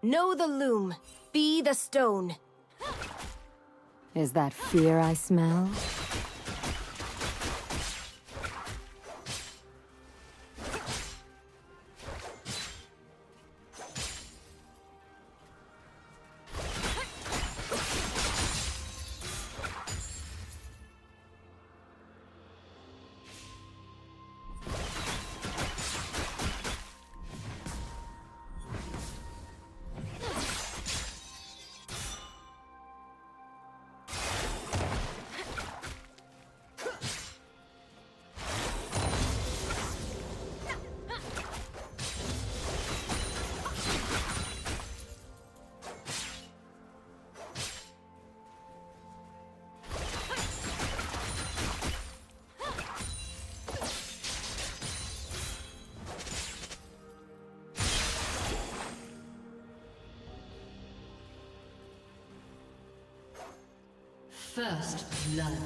Know the loom, be the stone. Is that fear I smell? First blood.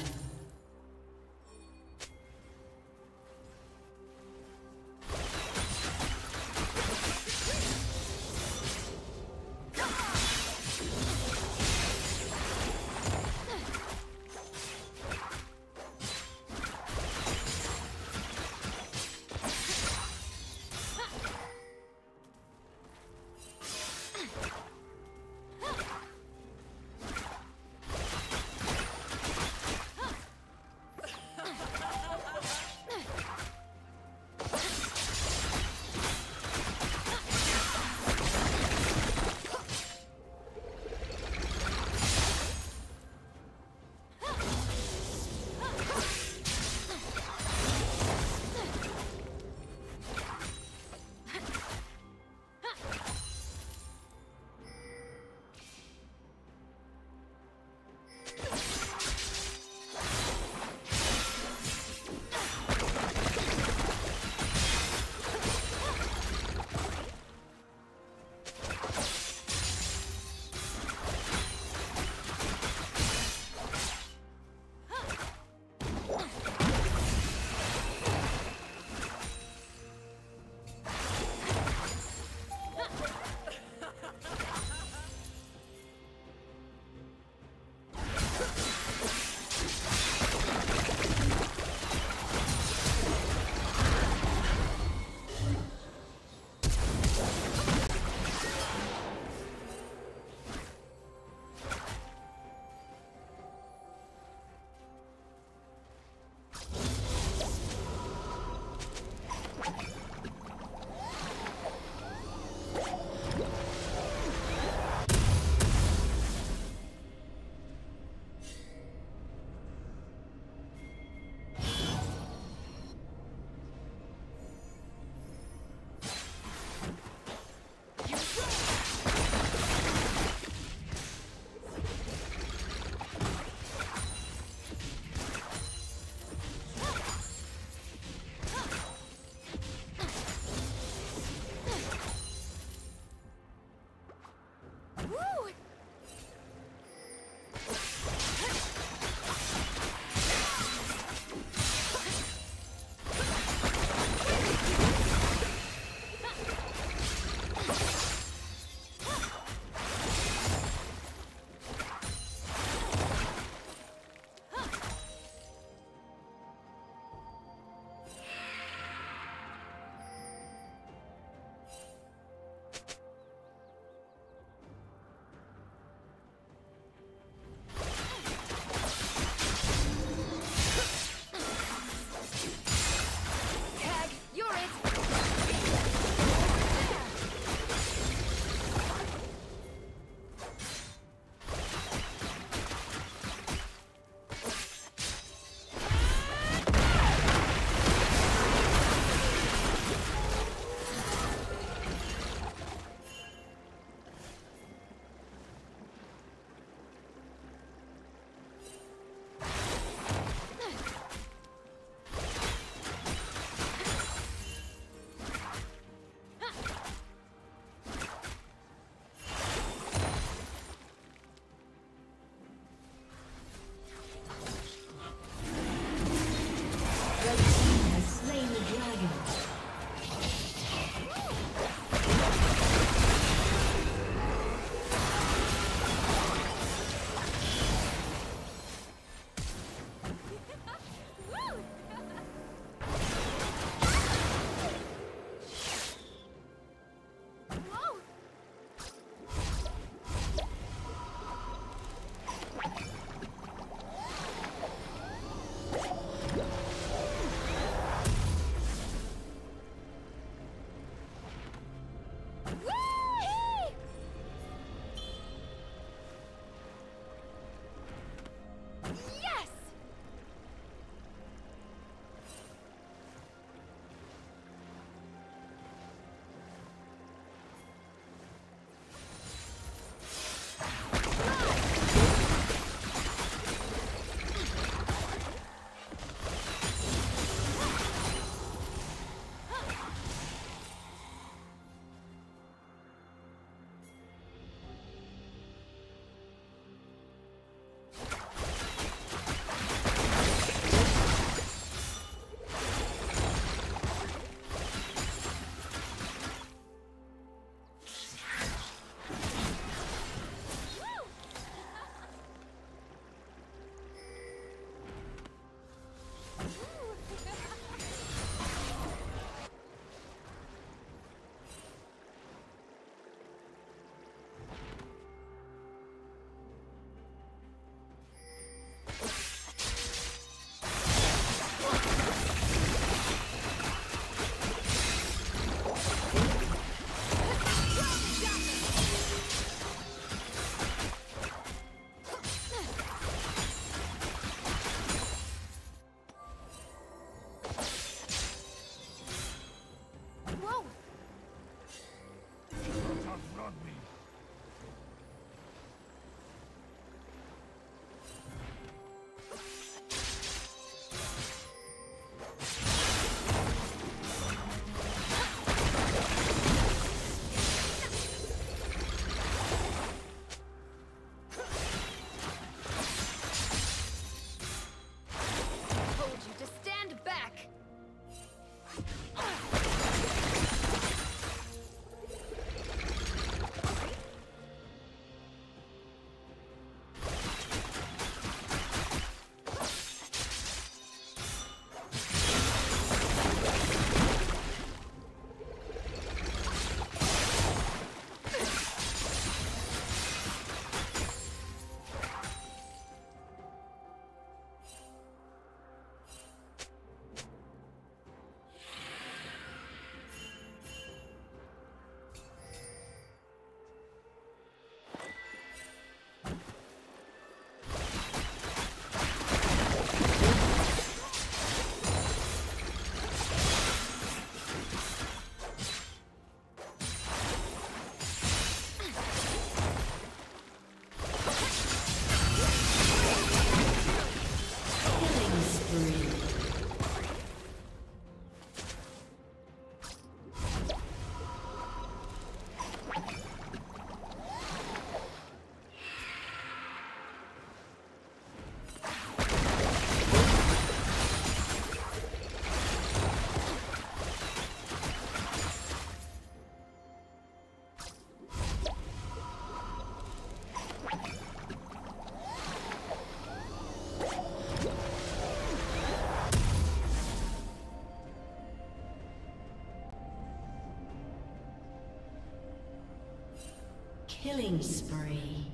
Killing spree.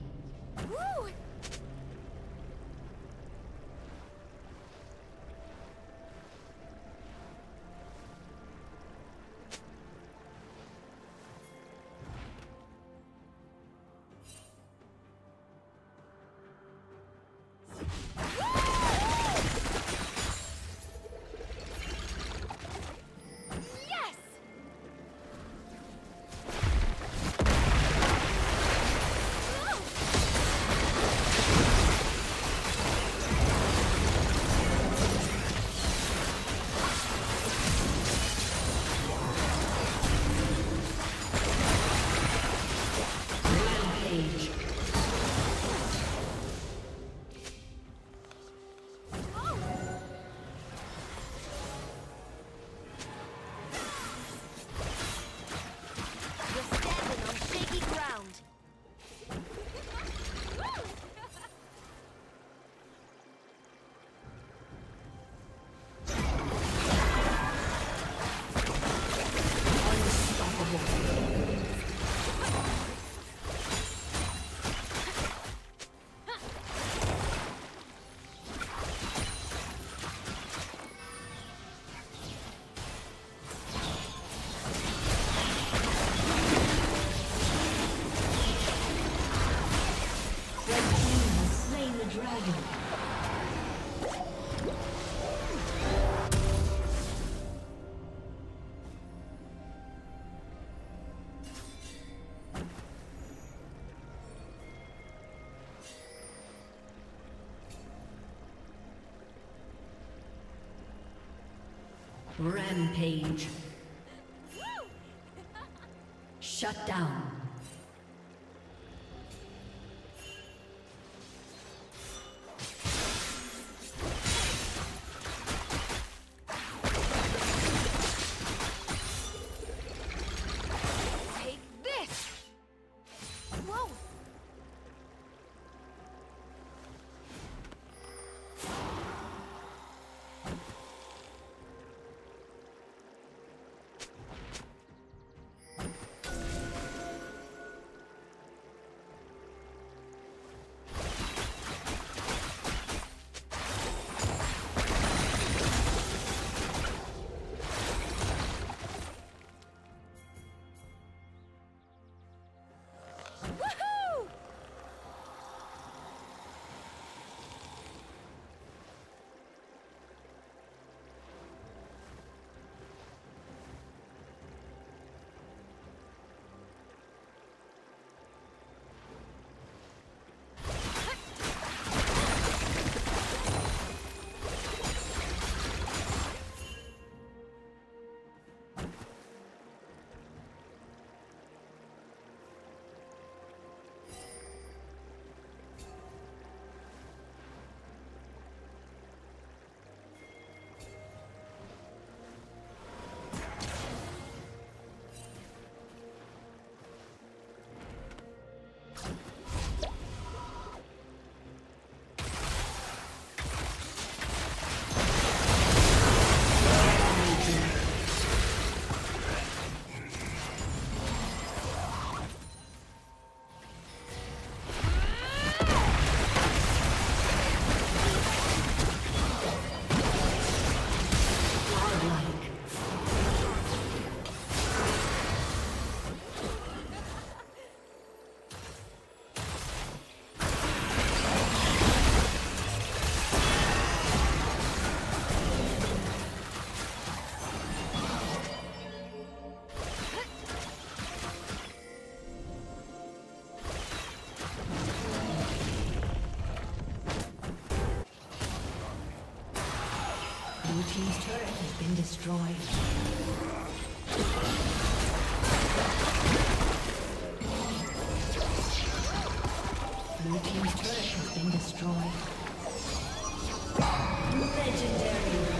Woo! Rampage. Shut down. Blue team's turret has been destroyed. Blue team's turret has been destroyed. Legendary.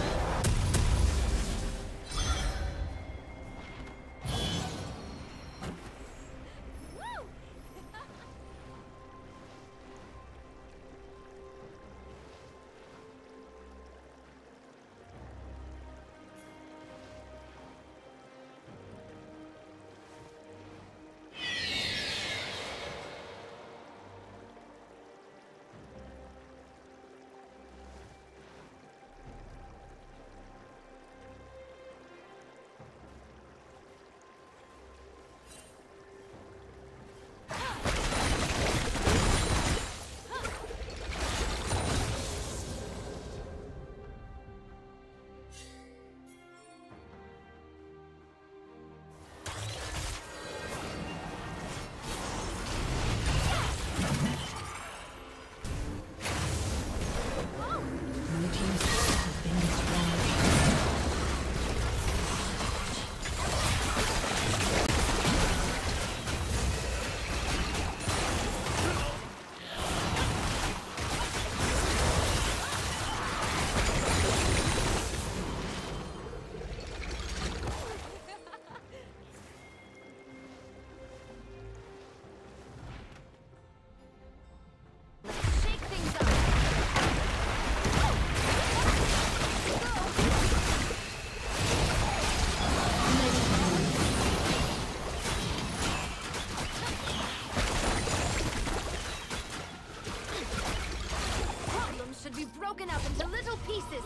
broken up into little pieces.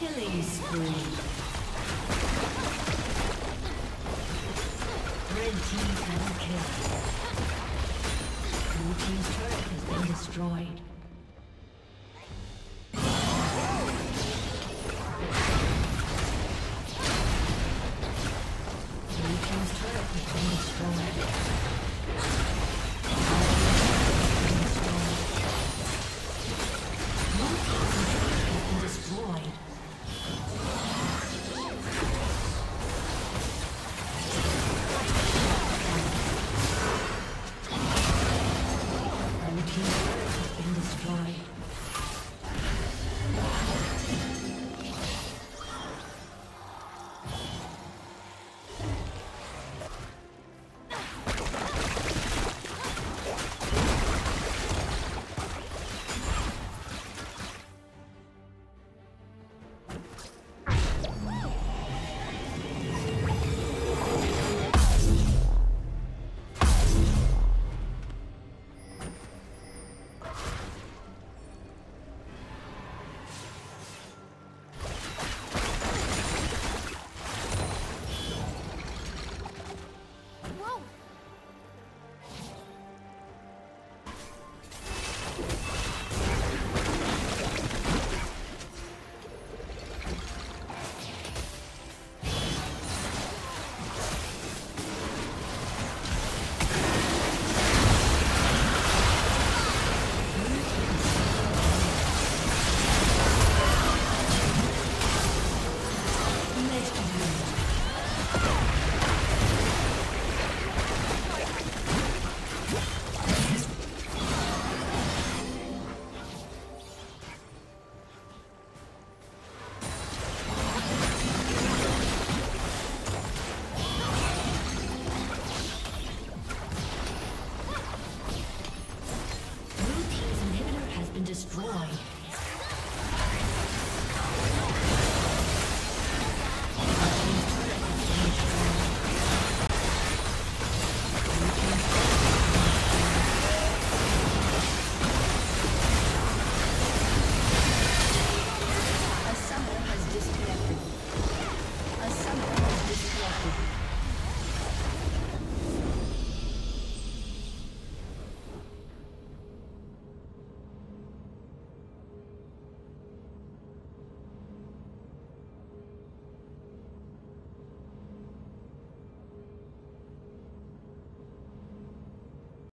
Killing spree. Red team double kill. Blue team's turret has been destroyed. Blue team's turret has been destroyed.